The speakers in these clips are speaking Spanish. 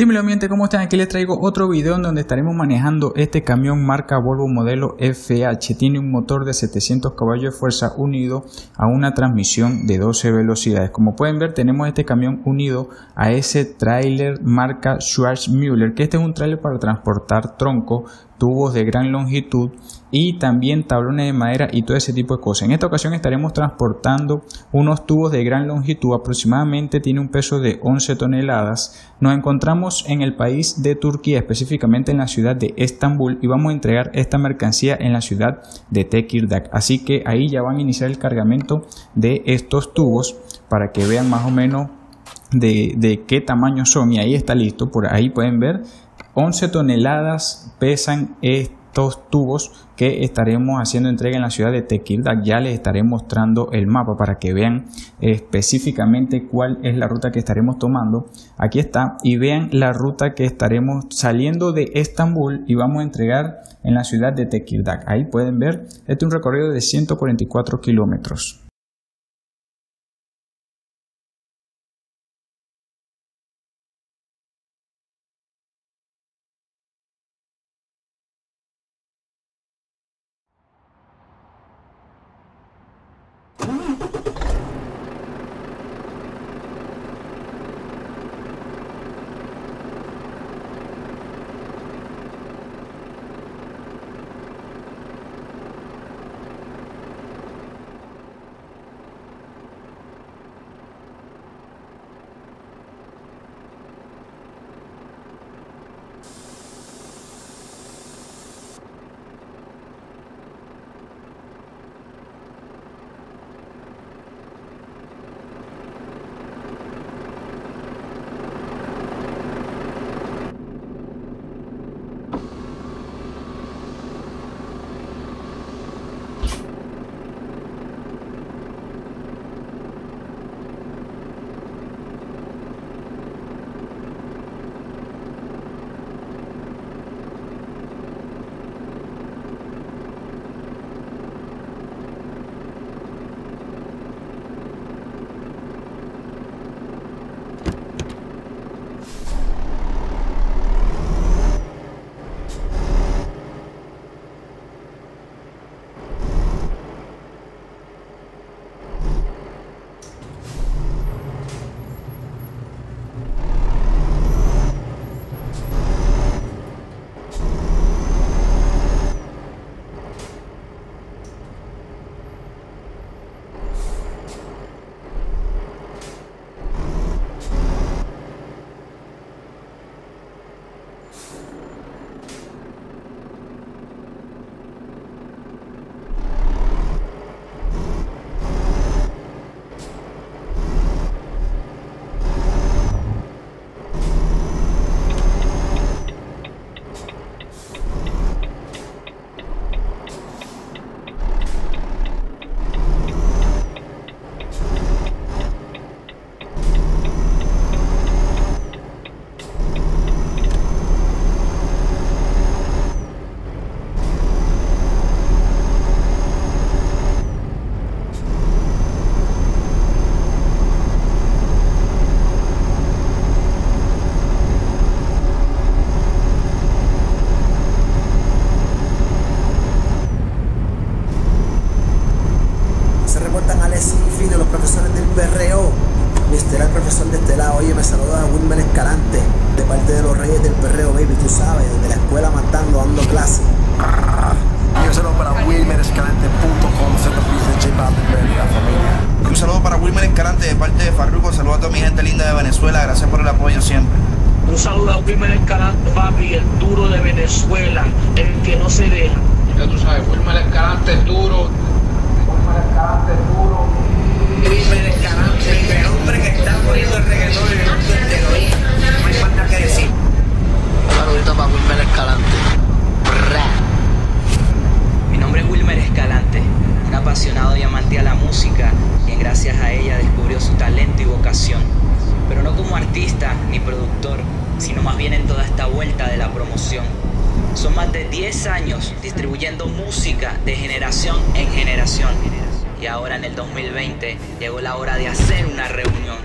Dímelo ambiente, ¿cómo están? Aquí les traigo otro video en donde estaremos manejando este camión marca Volvo modelo FH. Tiene un motor de 700 caballos de fuerza unido a una transmisión de 12 velocidades. Como pueden ver, tenemos este camión unido a ese tráiler marca Schwarzmüller, que este es un tráiler para transportar tronco, tubos de gran longitud y también tablones de madera y todo ese tipo de cosas. En esta ocasión estaremos transportando unos tubos de gran longitud, aproximadamente tiene un peso de 11 toneladas. Nos encontramos en el país de Turquía, específicamente en la ciudad de Estambul, y vamos a entregar esta mercancía en la ciudad de Tekirdağ. Así que ahí ya van a iniciar el cargamento de estos tubos para que vean más o menos de qué tamaño son, y ahí está listo. Por ahí pueden ver 11 toneladas pesan estos tubos que estaremos haciendo entrega en la ciudad de Tekirdağ. Ya les estaré mostrando el mapa para que vean específicamente cuál es la ruta que estaremos tomando. Aquí está, y vean la ruta que estaremos saliendo de Estambul y vamos a entregar en la ciudad de Tekirdağ. Ahí pueden ver, este es un recorrido de 144 kilómetros. De este lado, oye, me saluda Wilmer Escalante de parte de los Reyes del Perreo, baby, tú sabes, desde la escuela matando, dando clase. Un saludo para wilmerescalante.com, familia. Un saludo para Wilmer Escalante de parte de Farruco, saludo a toda mi gente linda de Venezuela, gracias por el apoyo siempre. Un saludo a Wilmer Escalante, papi, el duro de Venezuela, el que no se deja. Ya tú sabes, Wilmer Escalante es duro. Wilmer Escalante es duro. Wilmer Escalante, el hombre que está poniendo el reggaetón en el mundo entero. No hay más nada que decir. Un saludo para Wilmer Escalante. Mi nombre es Wilmer Escalante, un apasionado diamante a la música, quien gracias a ella descubrió su talento y vocación. Pero no como artista ni productor, sino más bien en toda esta vuelta de la promoción. Son más de 10 años distribuyendo música de generación en generación. Y ahora en el 2020 llegó la hora de hacer una reunión.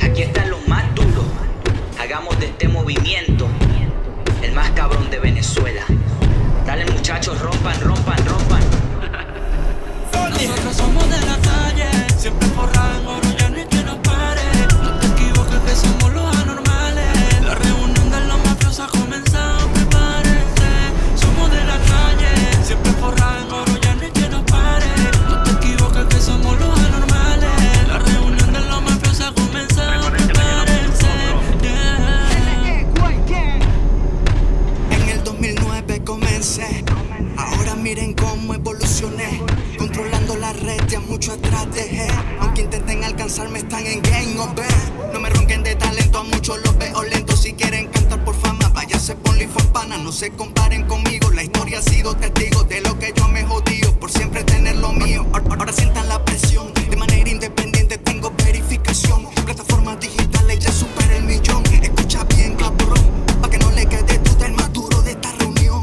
Aquí están los más duros. salgamos de este movimiento, el más cabrón de Venezuela. Dale muchachos, rompan, rompan, rompan. Nosotros somos de la calle, siempre forran oro, ya no hay que nos pare. No te equivoques que somos los anormales. La reunión de los mafiosos ha comenzado, prepárense. Somos de la calle, siempre forran oro, ya no hay que nos pare. No te equivoques que somos los anormales. La reunión de los mafiosos ha comenzado, prepárense. Yeah. En el 2009 comencé, ahora miren cómo evolucioné. Controlando la red, ya mucho atrás dejé. Aunque intenten alcanzarme, están en game over. No me ronquen de talento, a muchos los veo lentos. Si quieren cantar por fama, váyase por la infopana. No se comparen conmigo, la historia ha sido testigo de lo que yo me jodío por siempre tener lo mío. Ahora sientan la presión, de manera independiente tengo verificación. Plataformas digitales ya supera el millón. Escucha bien, cabrón, pa' que no le quede duda el más duro de esta reunión.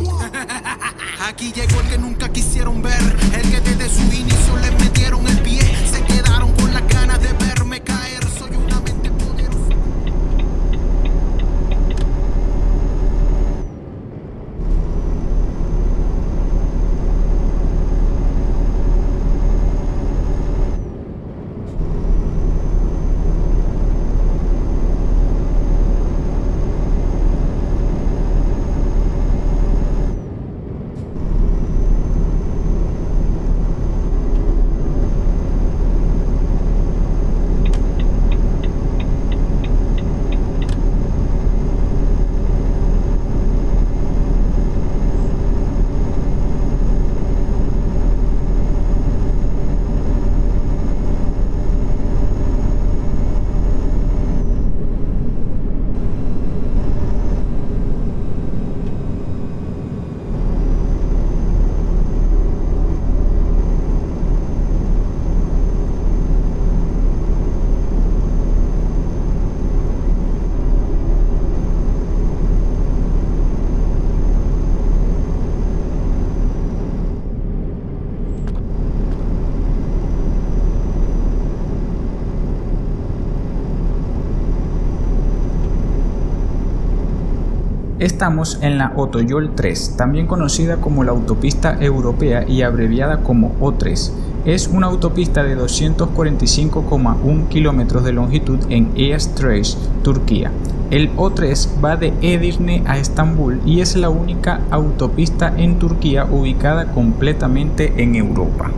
Aquí llegó el que nunca quisieron ver, el que desde su inicio le metieron el pie. Se quedaron con las ganas de verme caer. Soy una mente poderosa. Estamos en la Otoyol 3, también conocida como la autopista europea y abreviada como O3. Es una autopista de 245,1 kilómetros de longitud en Edirne, Turquía. El O3 va de Edirne a Estambul y es la única autopista en Turquía ubicada completamente en Europa.